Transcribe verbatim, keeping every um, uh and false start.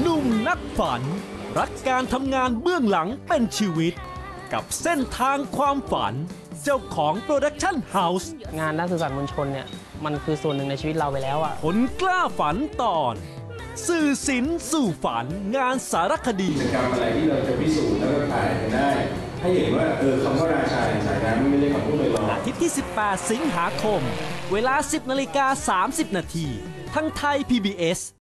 หนุ่มนักฝันรักการทำงานเบื้องหลังเป็นชีวิตกับเส้นทางความฝันเจ้าของโปรดักชั่นเฮาส์งานด้านสื่อสารมวลชนเนี่ยมันคือส่วนหนึ่งในชีวิตเราไปแล้วอ่ะคนกล้าฝันตอนสื่อสินสู่ฝันงานสารคดีกิจกรรมอะไรที่เราจะพิสูจน์แล้วก็ถ่ายได้ให้เห็นว่าเออคำว่าราชาสายน้ำไม่ได้คำพูดลอยๆอาทิตย์ที่สิบแปดสิงหาคมเวลาสิบนาฬิกาสามสิบนาทีทางไทย พี บี เอส